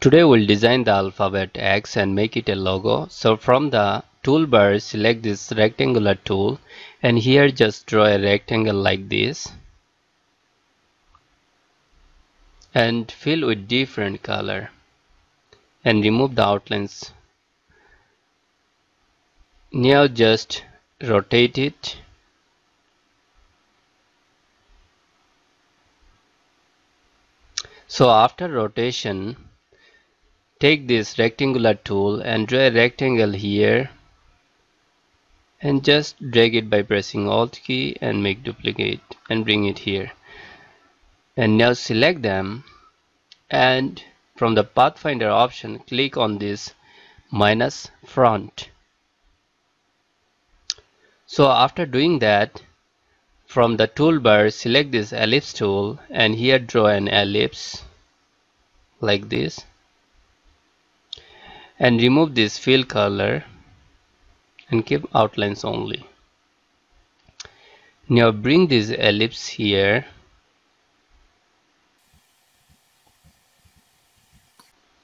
Today we'll design the alphabet X and make it a logo. So from the toolbar, select this rectangular tool and here just draw a rectangle like this and fill with different color and remove the outlines. Now just rotate it . So after rotation, take this rectangular tool and draw a rectangle here and just drag it by pressing Alt key and make duplicate and bring it here. And now select them and from the Pathfinder option click on this minus front. So after doing that, from the toolbar select this ellipse tool and here draw an ellipse like this. And remove this fill color and keep outlines only. Now bring this ellipse here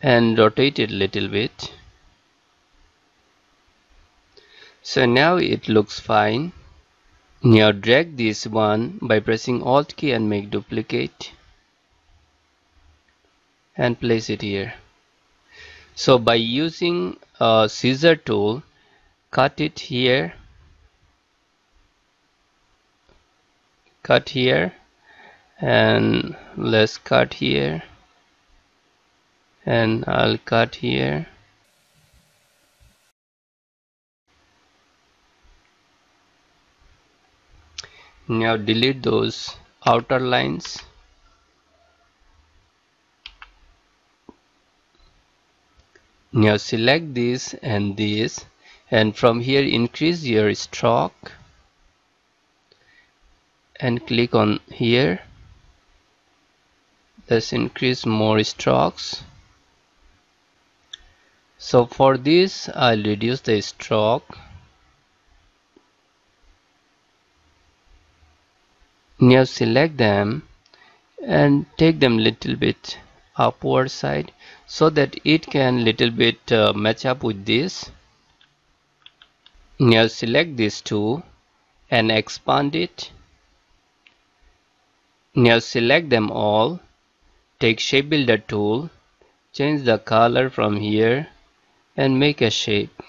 and rotate it a little bit. So now it looks fine. Now drag this one by pressing Alt key and make duplicate and place it here. So by using a scissor tool, cut it here, cut here, and let's cut here, and I'll cut here. Now delete those outer lines. Now select this and from here increase your stroke and click on here. Let's increase more strokes. So for this I'll reduce the stroke. Now select them and take them little bit upward side so that it can little bit match up with this. Now select these two and expand it. Now select them all, take shape builder tool, change the color from here and make a shape,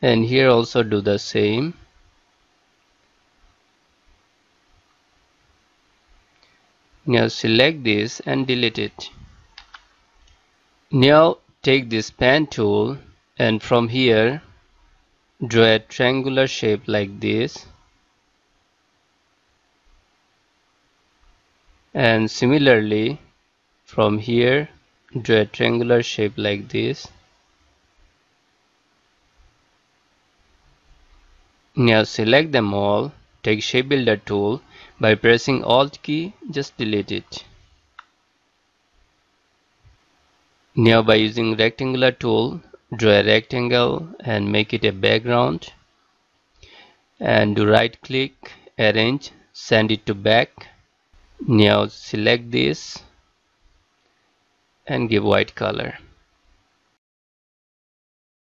and here also do the same. Now select this and delete it. Now take this pen tool and from here draw a triangular shape like this, and similarly from here draw a triangular shape like this. Now select them all, take shape builder tool. By pressing Alt key, just delete it. Now by using rectangular tool, draw a rectangle and make it a background. And do right click, arrange, send it to back. Now select this and give white color.